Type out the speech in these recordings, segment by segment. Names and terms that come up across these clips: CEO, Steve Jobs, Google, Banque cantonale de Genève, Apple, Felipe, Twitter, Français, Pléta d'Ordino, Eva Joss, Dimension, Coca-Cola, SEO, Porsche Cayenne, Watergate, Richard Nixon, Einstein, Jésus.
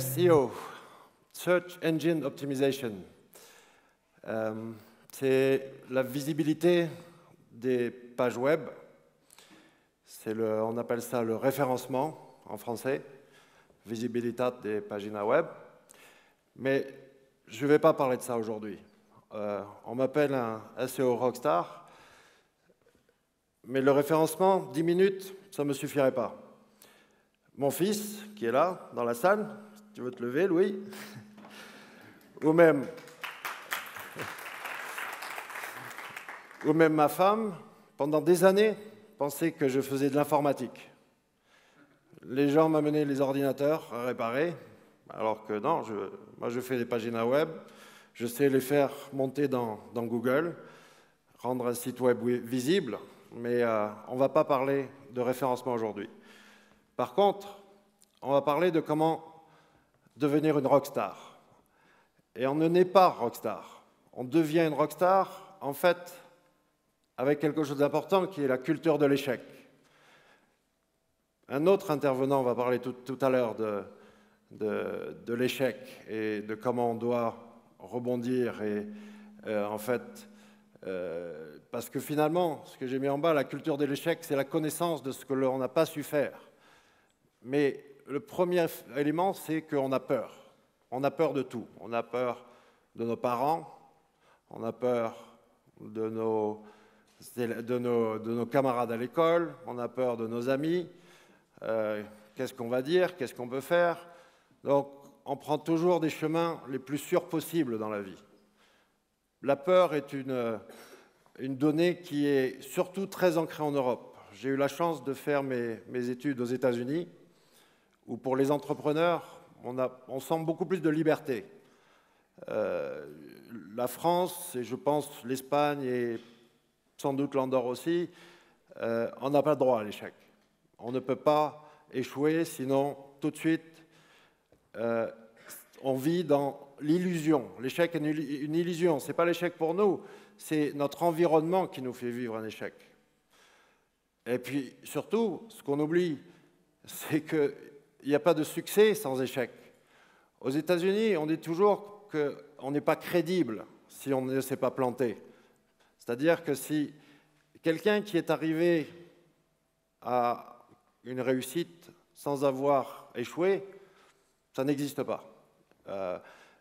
SEO, Search Engine Optimization, c'est la visibilité des pages web, on appelle ça le référencement en français, visibilitat des pagina web, mais je ne vais pas parler de ça aujourd'hui. On m'appelle un SEO rockstar, mais le référencement, 10 minutes, ça ne me suffirait pas. Mon fils, qui est là, dans la salle, si tu veux te lever, Louis, ou même ma femme, pendant des années, pensait que je faisais de l'informatique. Les gens m'amenaient les ordinateurs à réparer, alors que non, moi je fais des pages web, je sais les faire monter dans Google, rendre un site web visible, mais on ne va pas parler de référencement aujourd'hui. Par contre, on va parler de comment devenir une rockstar. Et on ne naît pas rockstar. On devient une rockstar, en fait, avec quelque chose d'important qui est la culture de l'échec. Un autre intervenant va parler tout à l'heure de l'échec et de comment on doit rebondir. Et en fait, parce que finalement, ce que j'ai mis en bas, la culture de l'échec, c'est la connaissance de ce que l'on n'a pas su faire. Mais le premier élément, c'est qu'on a peur. On a peur de tout. On a peur de nos parents, on a peur de nos camarades à l'école, on a peur de nos amis. Qu'est-ce qu'on va dire? Qu'est-ce qu'on peut faire? Donc, on prend toujours des chemins les plus sûrs possibles dans la vie. La peur est une donnée qui est surtout très ancrée en Europe. J'ai eu la chance de faire mes études aux États-Unis, où pour les entrepreneurs, on sent beaucoup plus de liberté. La France, et je pense l'Espagne, et sans doute l'Andorre aussi, on n'a pas le droit à l'échec. On ne peut pas échouer, sinon tout de suite, on vit dans l'illusion. L'échec est une illusion, ce n'est pas l'échec pour nous, c'est notre environnement qui nous fait vivre un échec. Et puis surtout, ce qu'on oublie, c'est qu'il n'y a pas de succès sans échec. Aux États-Unis, on dit toujours qu'on n'est pas crédible si on ne s'est pas planté. C'est-à-dire que si quelqu'un qui est arrivé à une réussite sans avoir échoué, ça n'existe pas.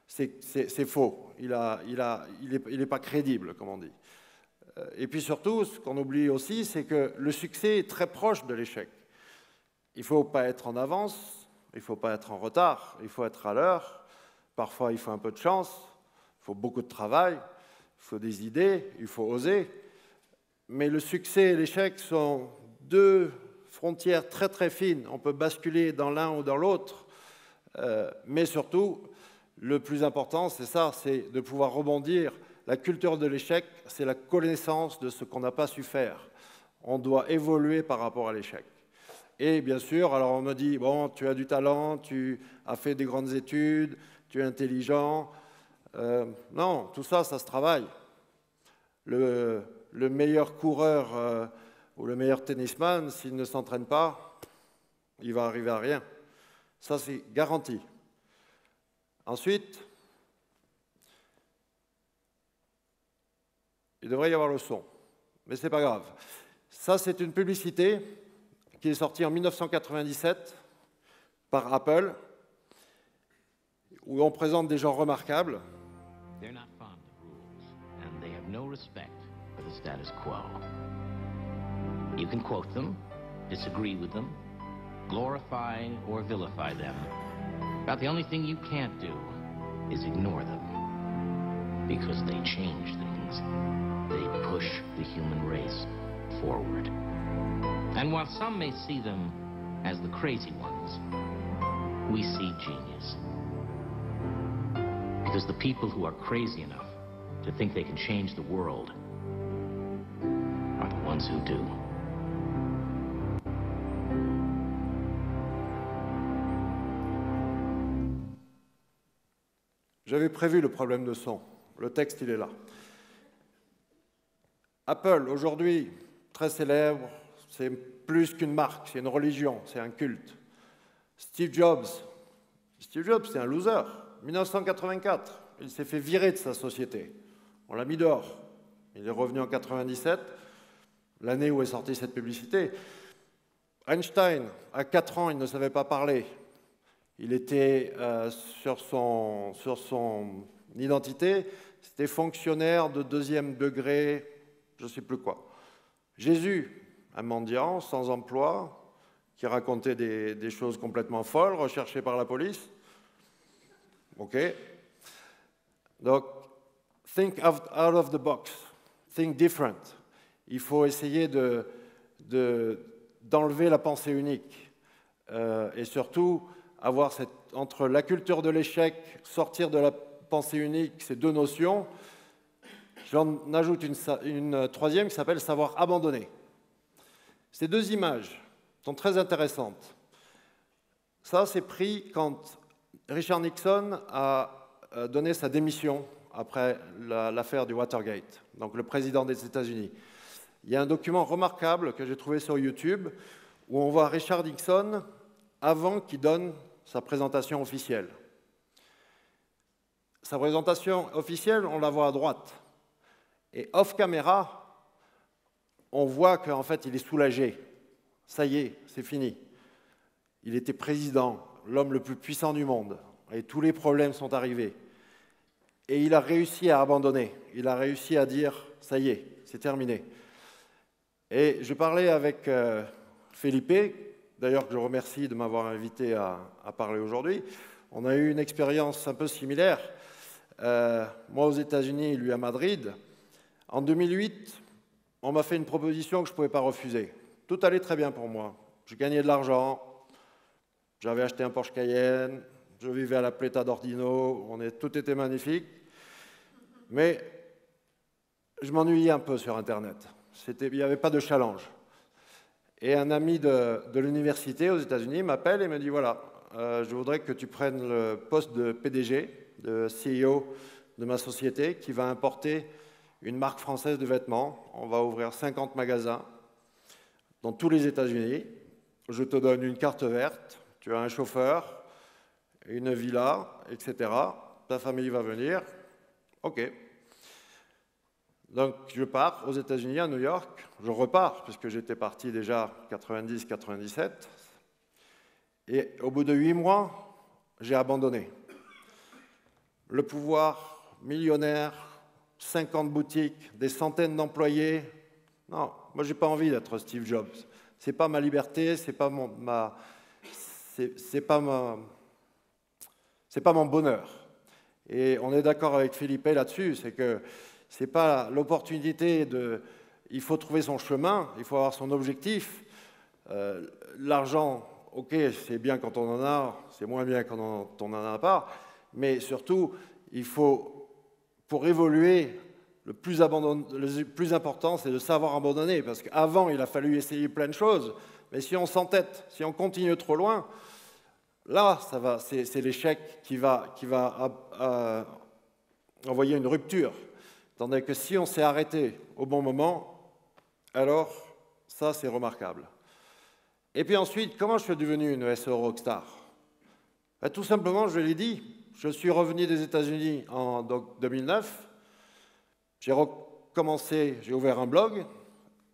C'est faux. Il n'est pas crédible, comme on dit. Et puis surtout, ce qu'on oublie aussi, c'est que le succès est très proche de l'échec. Il ne faut pas être en avance, il ne faut pas être en retard, il faut être à l'heure. Parfois, il faut un peu de chance, il faut beaucoup de travail, il faut des idées, il faut oser. Mais le succès et l'échec sont deux frontières très très fines. On peut basculer dans l'un ou dans l'autre. Mais surtout, le plus important, c'est ça, c'est de pouvoir rebondir. La culture de l'échec, c'est la connaissance de ce qu'on n'a pas su faire. On doit évoluer par rapport à l'échec. Et bien sûr, alors on me dit, bon, tu as du talent, tu as fait des grandes études, tu es intelligent. Non, tout ça, ça se travaille. Le meilleur coureur ou le meilleur tennisman, s'il ne s'entraîne pas, il va arriver à rien. Ça, c'est garanti. Ensuite, il devrait y avoir le son, mais ce n'est pas grave. Ça, c'est une publicité qui est sortie en 1997 par Apple, où on présente des gens remarquables. They're not fond of rules, and they have no respect for the status quo. You can quote them, disagree with them, glorify or vilify them. About the only thing you can't do is ignore them, because they change things. They push the human race forward. And while some may see them as the crazy ones, we see genius. Because the people who are crazy enough to think they can change the world are the ones who do. J'avais prévu le problème de son. Le texte, il est là. Apple, aujourd'hui, très célèbre, c'est plus qu'une marque, c'est une religion, c'est un culte. Steve Jobs, Steve Jobs, c'est un loser. 1984, il s'est fait virer de sa société. On l'a mis dehors. Il est revenu en 1997, l'année où est sortie cette publicité. Einstein, à 4 ans, il ne savait pas parler. Il était sur son identité, c'était fonctionnaire de 2e degré, je ne sais plus quoi. Jésus, un mendiant, sans emploi, qui racontait des choses complètement folles, recherché par la police. OK. Donc, think out of the box, think different. Il faut essayer d'enlever la pensée unique et surtout avoir cette, entre la culture de l'échec, sortir de la pensée unique, ces deux notions. J'en ajoute une troisième qui s'appelle savoir abandonner. Ces deux images sont très intéressantes. Ça, c'est pris quand Richard Nixon a donné sa démission après l'affaire du Watergate, donc le président des États-Unis. Il y a un document remarquable que j'ai trouvé sur YouTube où on voit Richard Nixon avant qu'il donne sa présentation officielle. Sa présentation officielle, on la voit à droite. Et off-caméra, on voit qu'en fait, il est soulagé. Ça y est, c'est fini. Il était président, l'homme le plus puissant du monde. Et tous les problèmes sont arrivés. Et il a réussi à abandonner. Il a réussi à dire, ça y est, c'est terminé. Et je parlais avec Felipe, d'ailleurs que je remercie de m'avoir invité à parler aujourd'hui. On a eu une expérience un peu similaire. Moi aux États-Unis, lui à Madrid. En 2008, on m'a fait une proposition que je ne pouvais pas refuser. Tout allait très bien pour moi. Je gagnais de l'argent, j'avais acheté un Porsche Cayenne, je vivais à la Pléta d'Ordino, tout était magnifique. Mais je m'ennuyais un peu sur Internet. Il n'y avait pas de challenge. Et un ami de l'université aux États-Unis m'appelle et me dit, voilà, je voudrais que tu prennes le poste de PDG, de CEO de ma société, qui va importer une marque française de vêtements. On va ouvrir 50 magasins dans tous les États-Unis. Je te donne une carte verte, tu as un chauffeur, une villa, etc. Ta famille va venir. OK. Donc, je pars aux États-Unis, à New York. Je repars, puisque j'étais parti déjà 90-97. Et au bout de 8 mois, j'ai abandonné. Le pouvoir millionnaire, 50 boutiques, des centaines d'employés. Non, moi, je n'ai pas envie d'être Steve Jobs. Ce n'est pas ma liberté, ce n'est pas, mon bonheur. Et on est d'accord avec Felipe là-dessus, c'est que ce n'est pas l'opportunité de... Il faut trouver son chemin, il faut avoir son objectif. L'argent, OK, c'est bien quand on en a, c'est moins bien quand on n'en a pas, mais surtout, il faut, pour évoluer, le plus important, c'est de savoir abandonner, parce qu'avant, il a fallu essayer plein de choses, mais si on s'entête, si on continue trop loin, là, c'est l'échec qui va envoyer une rupture. Tandis que si on s'est arrêté au bon moment, alors ça, c'est remarquable. Et puis ensuite, comment je suis devenu une SEO rockstar? Ben, tout simplement, je l'ai dit, je suis revenu des États-Unis en 2009, j'ai recommencé, j'ai ouvert un blog,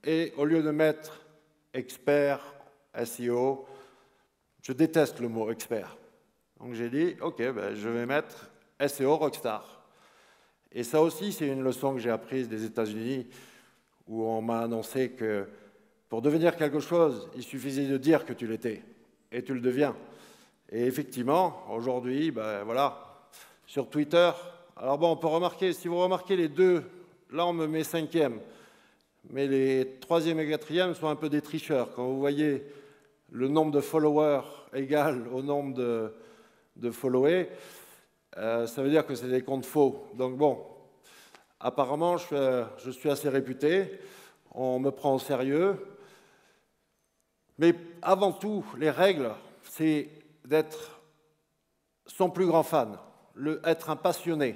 et au lieu de mettre expert, SEO, je déteste le mot expert. Donc j'ai dit, OK, ben, je vais mettre SEO rockstar. Et ça aussi, c'est une leçon que j'ai apprise des États-Unis, où on m'a annoncé que pour devenir quelque chose, il suffisait de dire que tu l'étais, et tu le deviens. Et effectivement, aujourd'hui, ben voilà, sur Twitter, alors bon, on peut remarquer, si vous remarquez les deux, là on me met 5e, mais les 3e et 4e sont un peu des tricheurs. Quand vous voyez le nombre de followers égal au nombre de followés, ça veut dire que c'est des comptes faux. Donc bon, apparemment, je suis assez réputé, on me prend au sérieux. Mais avant tout, les règles, c'est d'être son plus grand fan, être un passionné,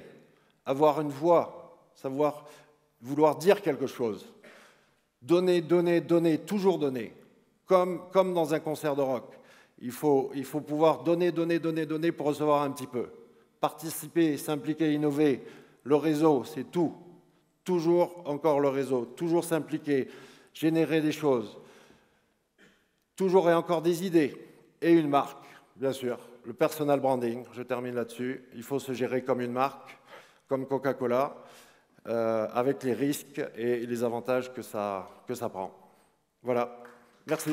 avoir une voix, savoir vouloir dire quelque chose. Donner, donner, donner, toujours donner, comme dans un concert de rock. Il faut pouvoir donner pour recevoir un petit peu. Participer, s'impliquer, innover. Le réseau, c'est tout. Toujours encore le réseau. Toujours s'impliquer, générer des choses. Toujours et encore des idées. Et une marque, bien sûr. Le personal branding, je termine là-dessus. Il faut se gérer comme une marque, comme Coca-Cola, avec les risques et les avantages que ça prend. Voilà. Merci.